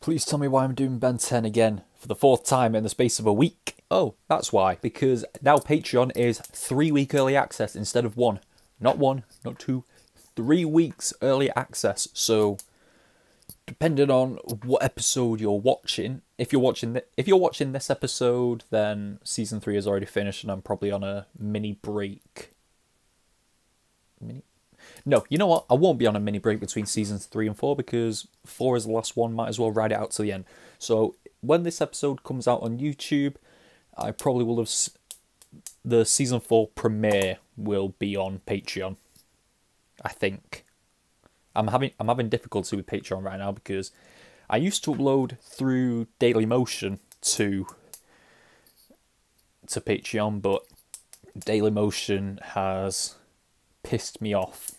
Please tell me why I'm doing Ben 10 again for the 4th time in the space of a week. Oh, that's why. Because now Patreon is 3-week early access instead of 1. Not 1, not 2, 3 weeks early access. So, depending on what episode you're watching, if you're watching this episode, then season 3 is already finished and I'm probably on a mini break. No, you know what? I won't be on a mini break between seasons 3 and 4 because 4 is the last one. Might as well ride it out to the end. So when this episode comes out on YouTube, I probably will have the season 4 premiere will be on Patreon. I think I'm having difficulty with Patreon right now because I used to upload through Dailymotion to Patreon, but Dailymotion has pissed me off.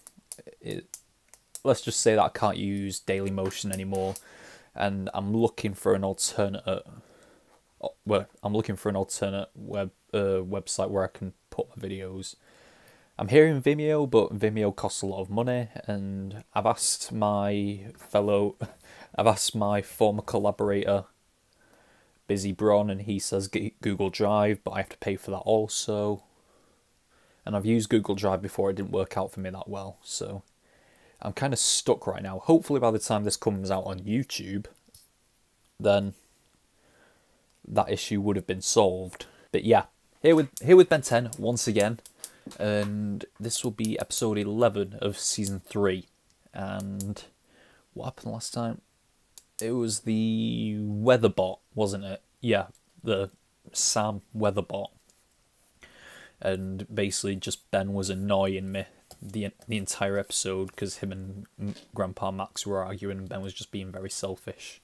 Let's just say that I can't use Dailymotion anymore, and I'm looking for an alternate. Well, I'm looking for an alternate website where I can put my videos. I'm hearing Vimeo, but Vimeo costs a lot of money, and I've asked my former collaborator, Busy Bron, and he says Google Drive, but I have to pay for that also. And I've used Google Drive before, it didn't work out for me that well, so I'm kind of stuck right now. Hopefully by the time this comes out on YouTube, then that issue would have been solved. But yeah, here with Ben 10 once again, and this will be episode 11 of season 3. And what happened last time? It was the weatherbot, wasn't it? Yeah, the Sam weatherbot. And basically just Ben was annoying me the entire episode because him and Grandpa Max were arguing and Ben was just being very selfish.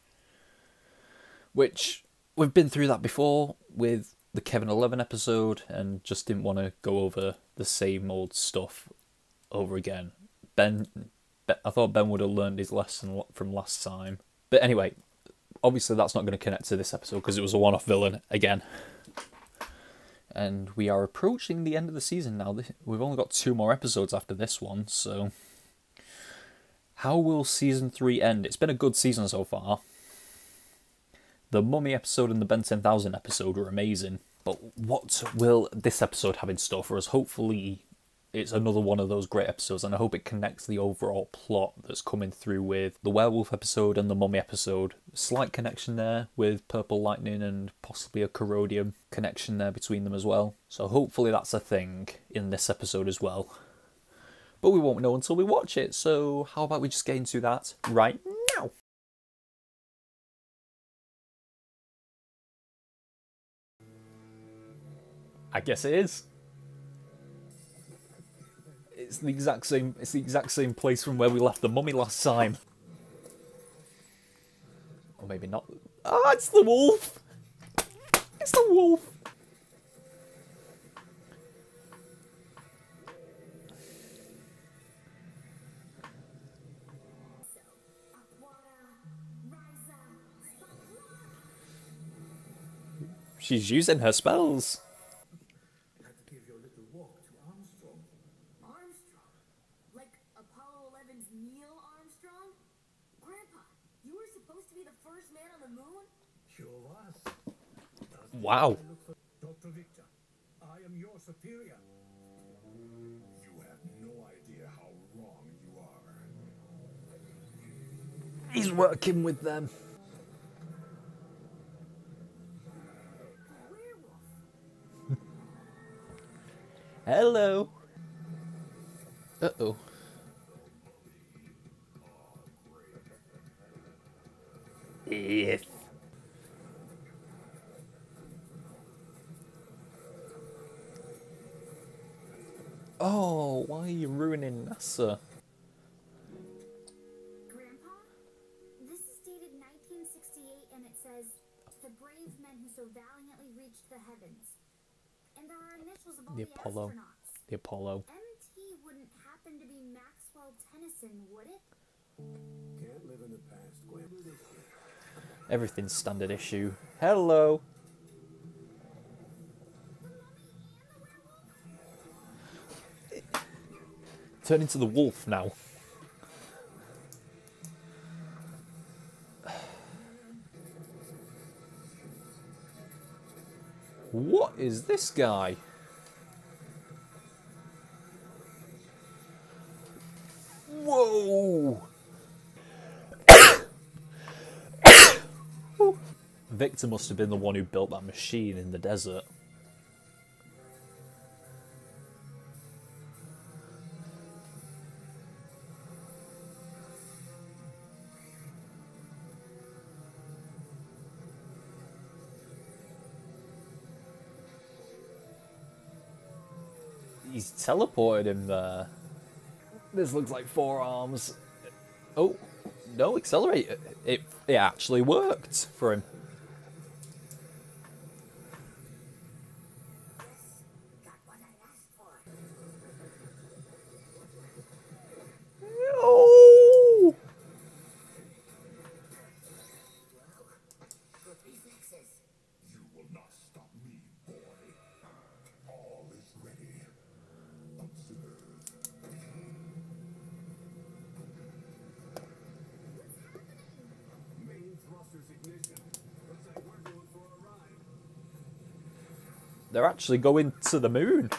Which, we've been through that before with the Kevin 11 episode and just didn't want to go over the same old stuff over again. I thought Ben would have learned his lesson from last time. But anyway, obviously that's not going to connect to this episode because it was a one-off villain again. And we are approaching the end of the season now. We've only got 2 more episodes after this one, so how will season 3 end? It's been a good season so far. The Mummy episode and the Ben 10,000 episode were amazing, but what will this episode have in store for us? Hopefully it's another one of those great episodes, and I hope it connects the overall plot that's coming through with the werewolf episode and the mummy episode. Slight connection there with Purple Lightning and possibly a corrodium connection there between them as well. So hopefully that's a thing in this episode as well. But we won't know until we watch it, so how about we just get into that right now? I guess it is. It's the exact same place from where we left the mummy last time. Or maybe not. Ah, it's the wolf! It's the wolf! She's using her spells. Apollo 11's Neil Armstrong? Grandpa, you were supposed to be the first man on the moon? Sure was. Wow. Dr. Victor, I am your superior. You have no idea how wrong you are. He's working with them. Werewolf. Hello. Uh-oh. Yes. Oh, why are you ruining NASA? Grandpa, this is dated 1968 and it says, the brave men who so valiantly reached the heavens. And there are initials of all the Apollo astronauts. The Apollo. MT wouldn't happen to be Maxwell Tennyson, would it? Can't live in the past, Grandpa. Everything's standard issue. Hello. Turn into the wolf now. What is this guy? Whoa! Victor must have been the one who built that machine in the desert. He's teleported him there. This looks like forearms. Oh, no, accelerate. It actually worked for him. No! You will not stop me, boy. All is ready. They're actually going to the moon.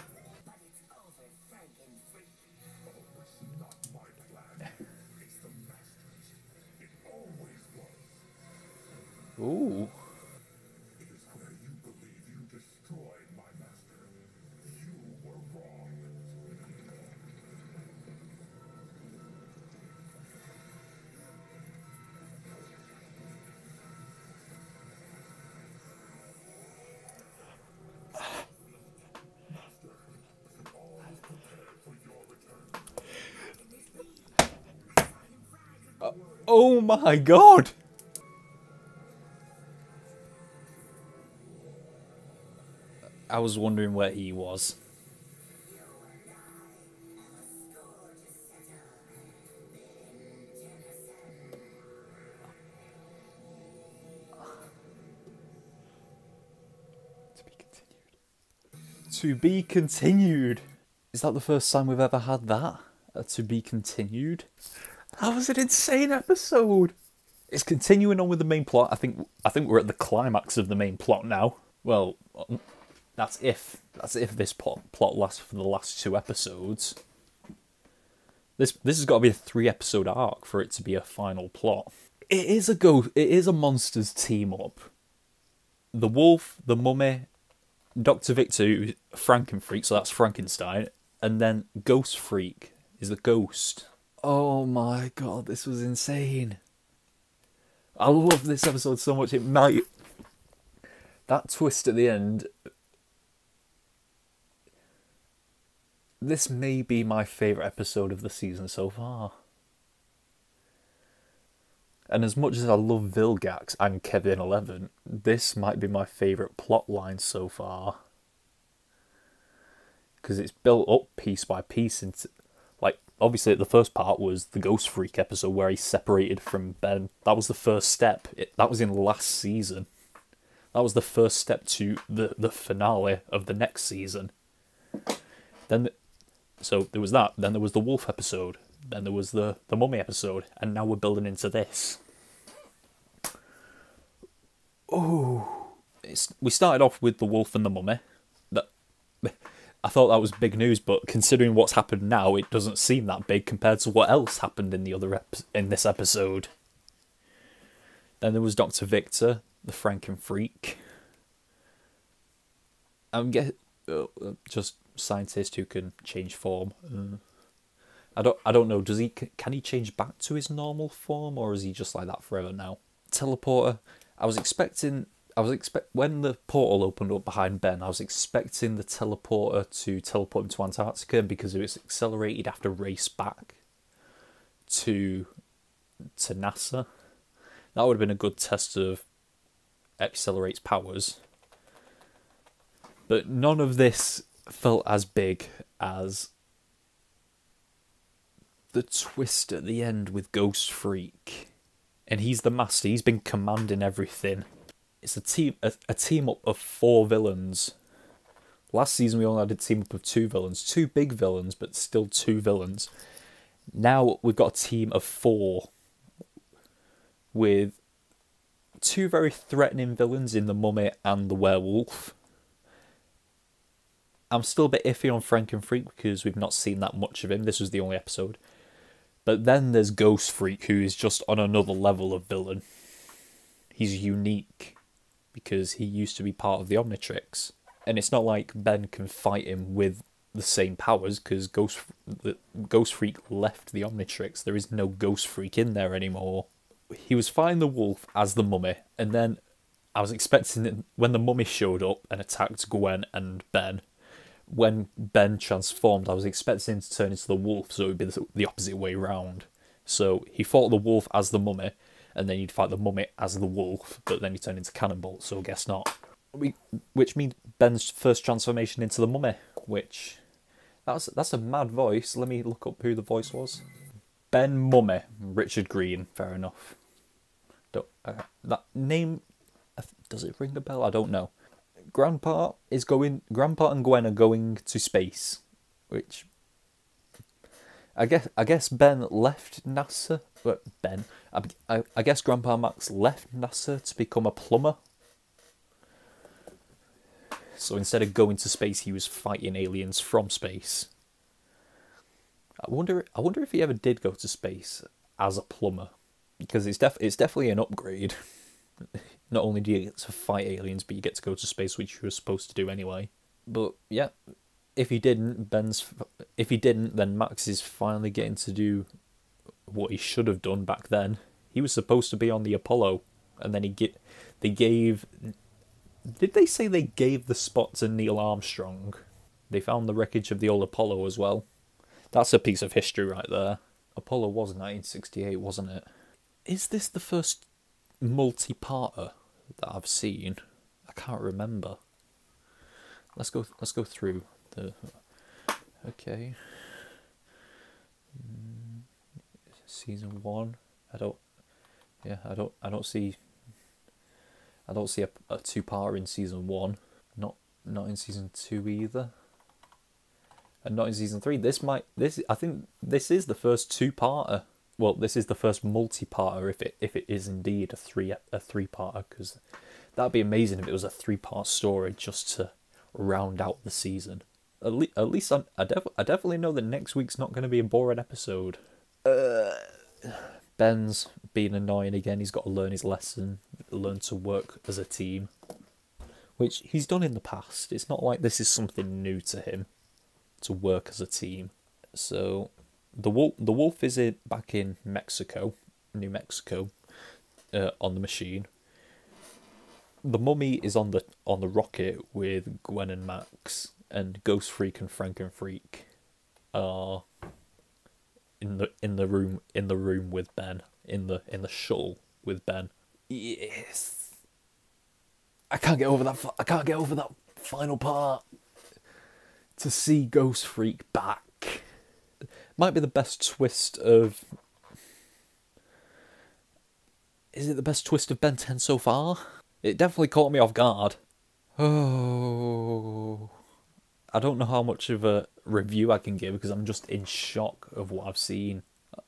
Ooh. It is where you believe you destroyed my master. You were wrong. Master, all is prepared for your return. Oh my God! I was wondering where he was. To be continued. To be continued. Is that the first time we've ever had that? To be continued? That was an insane episode. It's continuing on with the main plot. I think we're at the climax of the main plot now. Well. That's if this plot lasts for the last two episodes. This has got to be a 3-episode arc for it to be a final plot. It is a monsters team up. The wolf, the mummy, Dr. Victor, Frankenfreak, so that's Frankenstein, and then Ghost Freak is the ghost. Oh my God, this was insane. I love this episode so much. It might. That twist at the end, this may be my favourite episode of the season so far. And as much as I love Vilgax and Kevin 11, this might be my favourite plot line so far. Because it's built up piece by piece into, like, obviously the first part was the Ghost Freak episode where he separated from Ben. That was the first step. That was in last season. That was the first step to the finale of the next season. Then, so there was that. Then there was the wolf episode. Then there was the mummy episode. And now we're building into this. Oh, we started off with the wolf and the mummy. I thought that was big news, but considering what's happened now, it doesn't seem that big compared to what else happened in this episode. Then there was Dr. Victor. The Frankenfreak. I'm guess just scientist who can change form. I don't know. Does he? Can he change back to his normal form, or is he just like that forever now? Teleporter. When the portal opened up behind Ben, I was expecting the teleporter to teleport him to Antarctica because it was accelerated after race back to NASA. That would have been a good test of accelerates powers, but none of this felt as big as the twist at the end with Ghost Freak, and he's the master. He's been commanding everything. It's a team up of 4 villains. Last season we only had a team up of 2 villains, 2 big villains, but still 2 villains. Now we've got a team of 4 with 2 very threatening villains in the mummy and the werewolf. I'm still a bit iffy on Frankenfreak because we've not seen that much of him. This was the only episode. But then there's Ghost Freak, who is just on another level of villain. He's unique because he used to be part of the Omnitrix. And it's not like Ben can fight him with the same powers because Ghost Freak left the Omnitrix. There is no Ghost Freak in there anymore. He was fighting the wolf as the mummy, and then I was expecting that when the mummy showed up and attacked Gwen and Ben, when Ben transformed, I was expecting him to turn into the wolf, so it would be the opposite way round. So he fought the wolf as the mummy, and then he'd fight the mummy as the wolf, but then he turned into Cannonbolt, so guess not. Which means Ben's first transformation into the mummy, which... That's a mad voice. Let me look up who the voice was. Ben Mummy, Richard Green, fair enough. That name... Does it ring a bell? I don't know. Grandpa and Gwen are going to space, which I guess Ben left NASA. But I guess Grandpa Max left NASA to become a plumber. So instead of going to space, he was fighting aliens from space. I wonder if he ever did go to space as a plumber, because it's definitely an upgrade. Not only do you get to fight aliens, but you get to go to space, which you were supposed to do anyway. But yeah, if he didn't, then Max is finally getting to do what he should have done back then. He was supposed to be on the Apollo, and then did they say they gave the spot to Neil Armstrong? They found the wreckage of the old Apollo as well. That's a piece of history right there. Apollo was 1968, wasn't it? Is this the first multi-parter that I've seen? I can't remember. Let's go through the... Okay. Season 1. I don't see a two-parter in season 1. Not in season 2 either. And not in season 3. I think this is the first two-parter. Well, this is the first multi-parter if it is indeed a three-parter, because that'd be amazing if it was a three-part story just to round out the season. At least I definitely know that next week's not going to be a boring episode. Ben's being annoying again. He's got to learn his lesson, learn to work as a team, which he's done in the past. It's not like this is something new to him, to work as a team. So... The wolf is back in Mexico, New Mexico, on the machine. The mummy is on the rocket with Gwen and Max, and Ghost Freak and Frankenfreak are in the room with Ben, in the shuttle with Ben. Yes, I can't get over that final part. To see Ghost Freak back. Might be the best twist of... Is it the best twist of Ben 10 so far? It definitely caught me off guard. Oh... I don't know how much of a review I can give because I'm just in shock of what I've seen.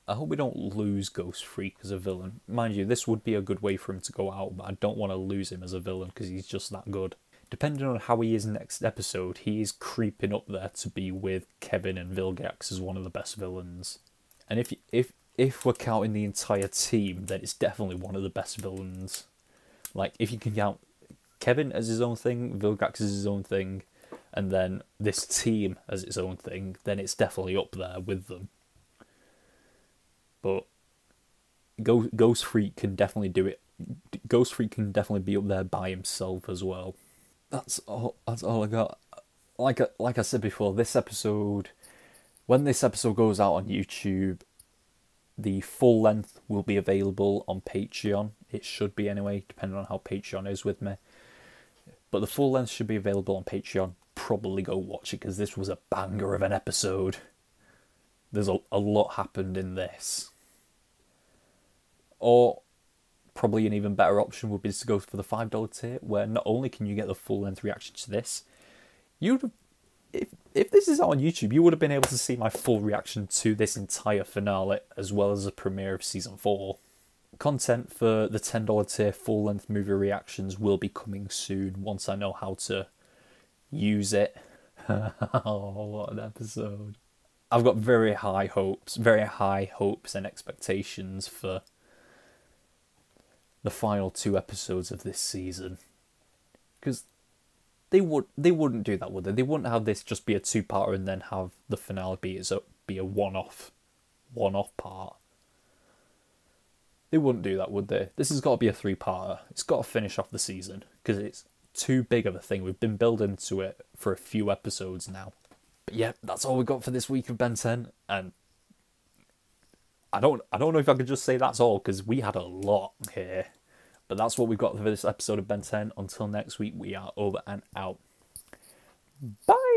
I hope we don't lose Ghost Freak as a villain. Mind you, this would be a good way for him to go out, but I don't want to lose him as a villain because he's just that good. Depending on how he is next episode, he is creeping up there to be with Kevin and Vilgax as one of the best villains. And if we're counting the entire team, then it's definitely one of the best villains. Like, if you can count Kevin as his own thing, Vilgax as his own thing, and then this team as its own thing, then it's definitely up there with them. But Ghost Freak can definitely do it. Ghost Freak can definitely be up there by himself as well. That's all I got. Like I said before, this episode, when this episode goes out on YouTube, the full length will be available on Patreon. It should be anyway, depending on how Patreon is with me. But the full length should be available on Patreon. Probably go watch it, because this was a banger of an episode. There's a lot happened in this. Or... probably an even better option would be to go for the $5 tier, where not only can you get the full-length reaction to this, if this is out on YouTube, you would have been able to see my full reaction to this entire finale, as well as the premiere of Season 4. Content for the $10 tier full-length movie reactions will be coming soon, once I know how to use it. Oh, what an episode. I've got very high hopes and expectations for the final two episodes of this season. Because they wouldn't do that, would they? They wouldn't have this just be a two-parter and then have the finale be a one-off part. They wouldn't do that, would they? This has got to be a three-parter. It's got to finish off the season because it's too big of a thing. We've been building to it for a few episodes now. But yeah, that's all we got for this week of Ben 10. And I don't know if I could just say that's all because we had a lot here. But that's what we've got for this episode of Ben 10. Until next week, we are over and out. Bye!